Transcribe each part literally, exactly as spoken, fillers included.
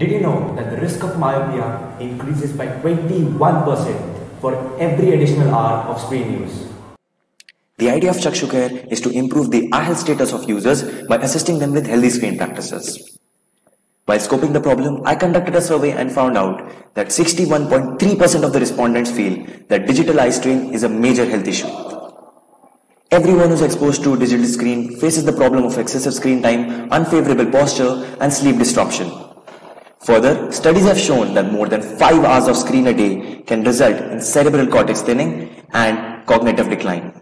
Did you know that the risk of myopia increases by twenty-one percent for every additional hour of screen use? The idea of ChakshuCare is to improve the eye health status of users by assisting them with healthy screen practices. While scoping the problem, I conducted a survey and found out that sixty-one point three percent of the respondents feel that digital eye strain is a major health issue. Everyone who is exposed to a digital screen faces the problem of excessive screen time, unfavorable posture and sleep disruption. Further, studies have shown that more than five hours of screen a day can result in cerebral cortex thinning and cognitive decline.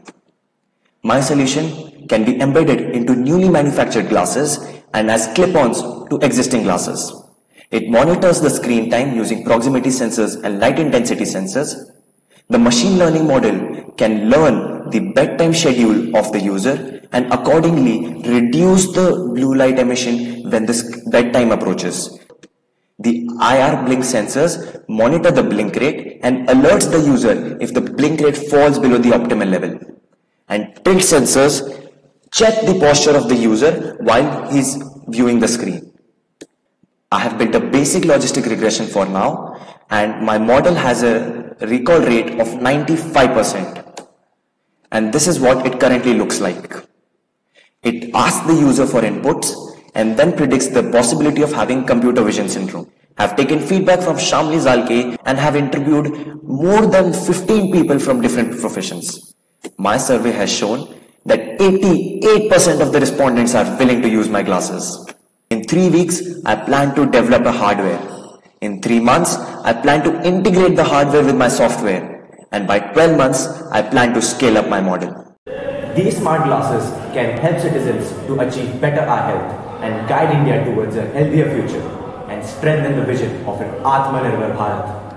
My solution can be embedded into newly manufactured glasses and as clip-ons to existing glasses. It monitors the screen time using proximity sensors and light intensity sensors. The machine learning model can learn the bedtime schedule of the user and accordingly reduce the blue light emission when this bedtime approaches. The I R blink sensors monitor the blink rate and alerts the user if the blink rate falls below the optimal level. And tilt sensors check the posture of the user while he is viewing the screen. I have built a basic logistic regression for now, and my model has a recall rate of ninety-five percent. And this is what it currently looks like. It asks the user for inputs and then predicts the possibility of having computer vision syndrome. I have taken feedback from Shamli Zalke and have interviewed more than fifteen people from different professions. My survey has shown that eighty-eight percent of the respondents are willing to use my glasses. In three weeks, I plan to develop a hardware. In three months, I plan to integrate the hardware with my software. And by twelve months, I plan to scale up my model. These smart glasses can help citizens to achieve better eye health and guide India towards a healthier future and strengthen the vision of an Atmanirbhar Bharat.